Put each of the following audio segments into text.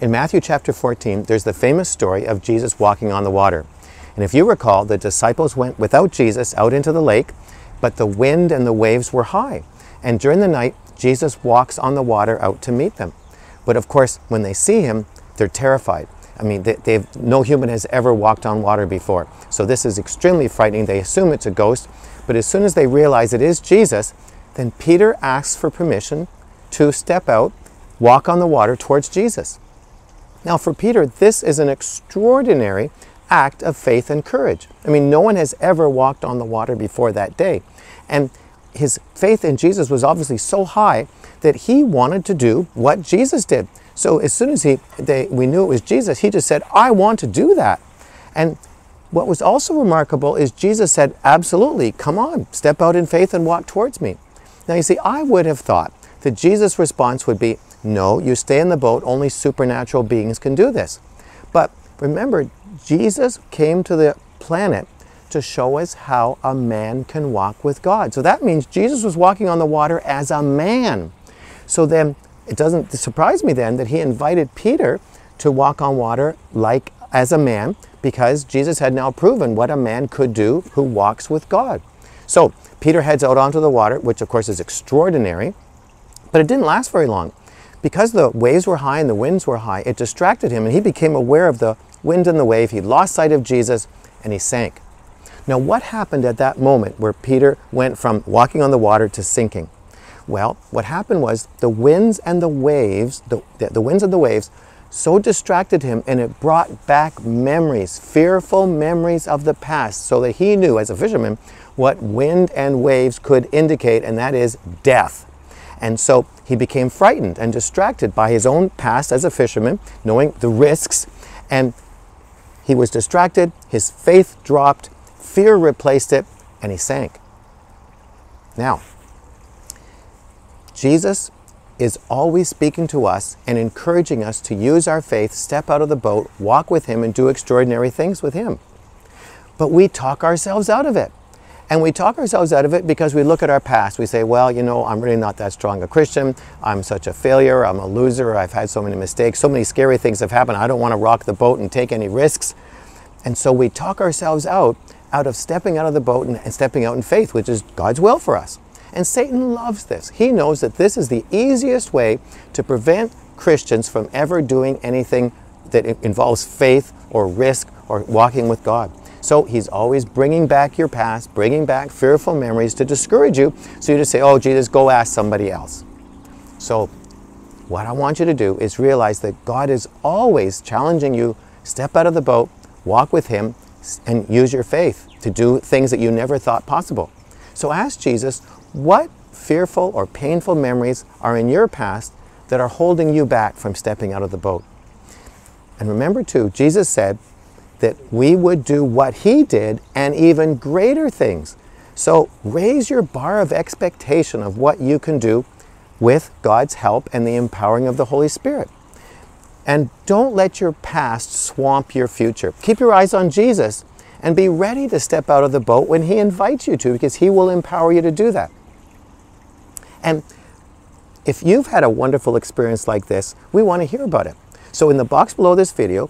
In Matthew chapter 14, there's the famous story of Jesus walking on the water. And if you recall, the disciples went without Jesus out into the lake, but the wind and the waves were high. And during the night, Jesus walks on the water out to meet them. But of course, when they see him, they're terrified. I mean, no human has ever walked on water before. So this is extremely frightening. They assume it's a ghost, but as soon as they realize it is Jesus, then Peter asks for permission to step out, walk on the water towards Jesus. Now for Peter, this is an extraordinary act of faith and courage. I mean, no one has ever walked on the water before that day. And his faith in Jesus was obviously so high that he wanted to do what Jesus did. So as soon as we knew it was Jesus, he just said, I want to do that. And what was also remarkable is Jesus said, absolutely, come on, step out in faith and walk towards me. Now you see, I would have thought that Jesus' response would be, no, you stay in the boat, only supernatural beings can do this. But remember, Jesus came to the planet to show us how a man can walk with God. So that means Jesus was walking on the water as a man. So then, it doesn't surprise me then that he invited Peter to walk on water as a man, because Jesus had now proven what a man could do who walks with God. So Peter heads out onto the water, which of course is extraordinary, but it didn't last very long. Because the waves were high and the winds were high, it distracted him and he became aware of the wind and the wave. He lost sight of Jesus and he sank. Now what happened at that moment where Peter went from walking on the water to sinking? Well, what happened was the winds and the waves, the winds and the waves so distracted him, and it brought back memories, fearful memories of the past, so that he knew as a fisherman what wind and waves could indicate, and that is death. And so he became frightened and distracted by his own past as a fisherman, knowing the risks, and he was distracted, his faith dropped, fear replaced it, and he sank. Now, Jesus is always speaking to us and encouraging us to use our faith, step out of the boat, walk with him, and do extraordinary things with him. But we talk ourselves out of it. And we talk ourselves out of it because we look at our past. We say, well, you know, I'm really not that strong a Christian. I'm such a failure. I'm a loser. I've had so many mistakes. So many scary things have happened. I don't want to rock the boat and take any risks. And so we talk ourselves out of stepping out of the boat and stepping out in faith, which is God's will for us. And Satan loves this. He knows that this is the easiest way to prevent Christians from ever doing anything that involves faith or risk or walking with God. So he's always bringing back your past, bringing back fearful memories to discourage you, so you just say, oh, Jesus, go ask somebody else. So what I want you to do is realize that God is always challenging you, step out of the boat, walk with him, and use your faith to do things that you never thought possible. So ask Jesus, what fearful or painful memories are in your past that are holding you back from stepping out of the boat? And remember too, Jesus said that we would do what he did and even greater things. So raise your bar of expectation of what you can do with God's help and the empowering of the Holy Spirit. And don't let your past swamp your future. Keep your eyes on Jesus and be ready to step out of the boat when he invites you to, because he will empower you to do that. And if you've had a wonderful experience like this, we want to hear about it. So in the box below this video,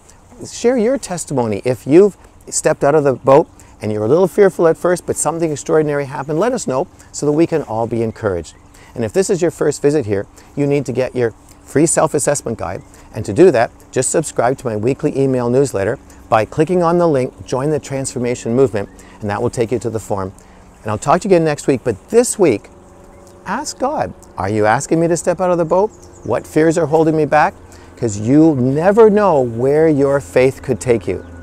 share your testimony. If you've stepped out of the boat and you're a little fearful at first, but something extraordinary happened, let us know so that we can all be encouraged. And if this is your first visit here, you need to get your free self-assessment guide. And to do that, just subscribe to my weekly email newsletter by clicking on the link, Join the Transformation Movement, and that will take you to the form. And I'll talk to you again next week, but this week, ask God, are you asking me to step out of the boat? What fears are holding me back? Because you never know where your faith could take you.